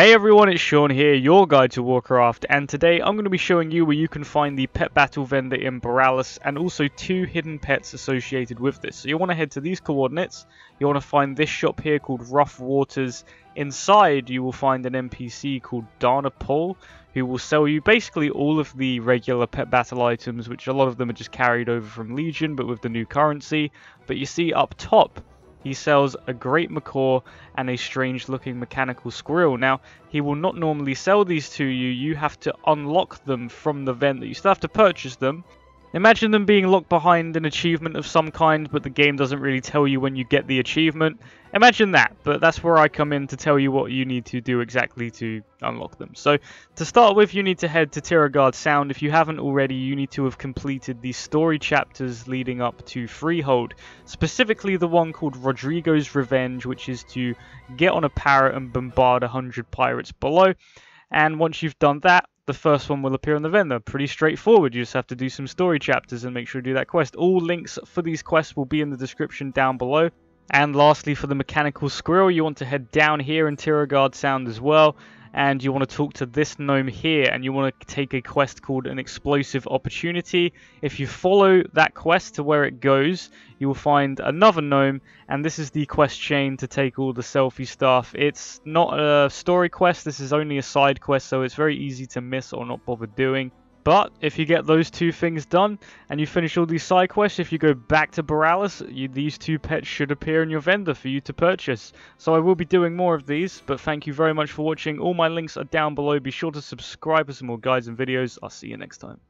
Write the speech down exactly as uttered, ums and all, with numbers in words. Hey everyone, it's Sean here, your guide to Warcraft, and today I'm going to be showing you where you can find the pet battle vendor in Boralus and also two hidden pets associated with this. So you want to head to these coordinates, you want to find this shop here called Rough Waters. Inside you will find an N P C called Dana Pull, who will sell you basically all of the regular pet battle items, which a lot of them are just carried over from Legion but with the new currency. But you see up top, he sells a great macaw and a strange looking mechanical squirrel. Now, he will not normally sell these to you, you have to unlock them from the vendor, you still have to purchase them. Imagine them being locked behind an achievement of some kind, but the game doesn't really tell you when you get the achievement. Imagine that, but that's where I come in to tell you what you need to do exactly to unlock them. So, to start with, you need to head to Tiragarde Sound. If you haven't already, you need to have completed the story chapters leading up to Freehold. Specifically the one called Rodrigo's Revenge, which is to get on a parrot and bombard one hundred pirates below. And once you've done that, the first one will appear on the vendor. Pretty straightforward, you just have to do some story chapters and make sure you do that quest. All links for these quests will be in the description down below. And lastly, for the mechanical squirrel, you want to head down here in Tiragarde Sound as well, and you want to talk to this gnome here, and you want to take a quest called an explosive opportunity. If you follow that quest to where it goes, you will find another gnome, and this is the quest chain to take all the selfie stuff. It's not a story quest, this is only a side quest, so it's very easy to miss or not bother doing. But if you get those two things done and you finish all these side quests, if you go back to Boralus, you, these two pets should appear in your vendor for you to purchase. So I will be doing more of these, but thank you very much for watching. All my links are down below. Be sure to subscribe for some more guides and videos. I'll see you next time.